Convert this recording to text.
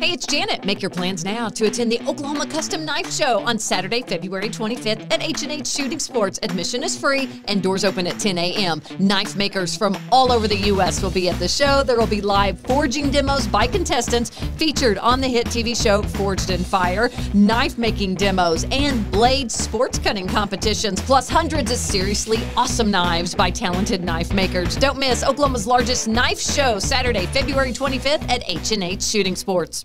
Hey, it's Janet. Make your plans now to attend the Oklahoma Custom Knife Show on Saturday, February 25th at H&H Shooting Sports. Admission is free and doors open at 10 a.m. Knife makers from all over the U.S. will be at the show. There will be live forging demos by contestants featured on the hit TV show Forged in Fire, knife making demos, and Blade Sports cutting competitions, plus hundreds of seriously awesome knives by talented knife makers. Don't miss Oklahoma's largest knife show, Saturday, February 25th at H&H Shooting Sports.